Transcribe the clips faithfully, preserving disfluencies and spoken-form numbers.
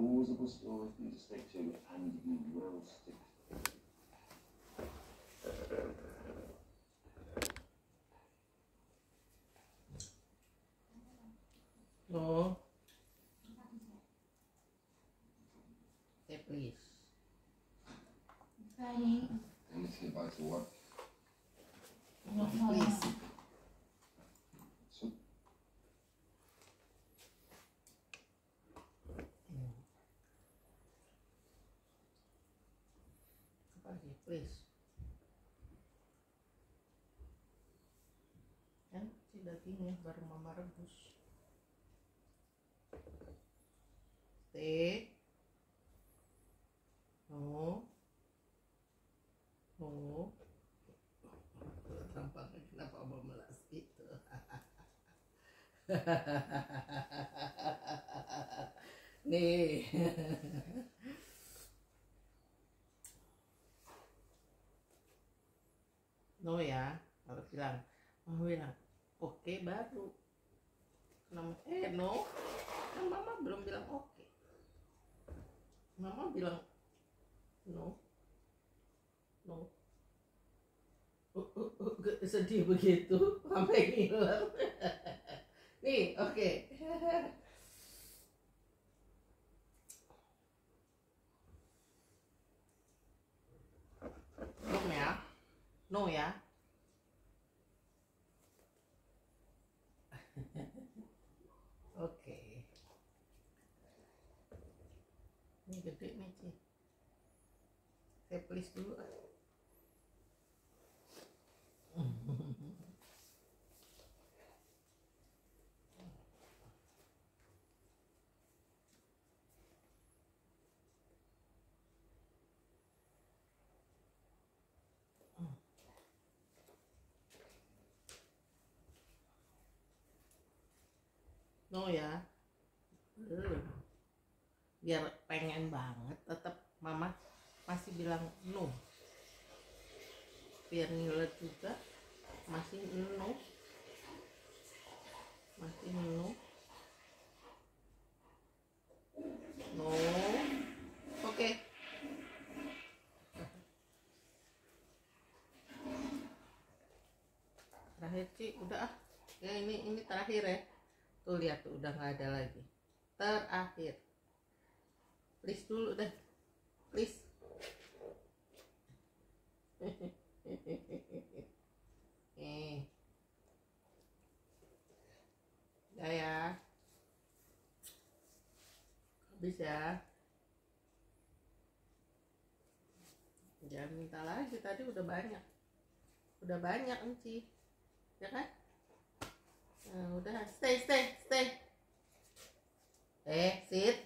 always a good story for you to stick to, and you will stick to it. No. Say please. Funny. I need to get back to work. No, please. So. Okay, please. Kan si dagingnya baru mama rebus. Stay. No. No. Tampaknya kenapa abang melas itu. Nih. No ya, harus bilang. Mama bilang, oke okay, baru. Kenapa? Eh no, kan mama belum bilang oke. Okay. Mama bilang no, no, uh, uh, uh, sedih begitu sampai ngiler. Nih, oke. okay. Belum ya, no ya. Oke. Okay. Ini gede nih sih. Saya please dulu. No ya, belum. Biar pengen banget, tetap mama masih bilang no. Biar ngiler juga, masih no, masih no, no. Oke. Okay. Terakhir sih, udah ah. Ya ini ini terakhir ya. Tuh lihat tuh udah nggak ada lagi. Terakhir. Please dulu deh. Please. Eh. Udah ya. Habis ya. Jangan minta lagi, tadi udah banyak. Udah banyak enci. Ya kan? Nah, udah stay stay stay eh sit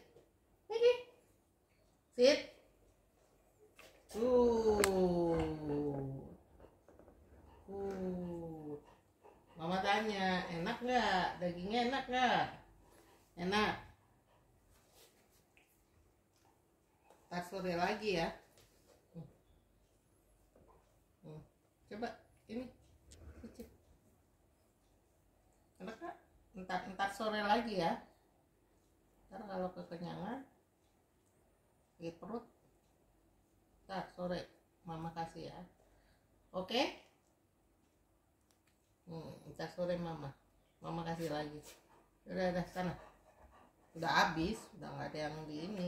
lagi sit uh uh mama tanya enak nggak dagingnya, enak nggak? Enak. Ntar sore lagi ya. Hmm. Coba ini entar entar sore lagi ya. Ntar kalau kekenyangan di perut, ntar sore mama kasih ya. Oke okay? hmm, Ntar sore mama mama kasih lagi. Udah udah sana udah habis, udah nggak ada yang di ini.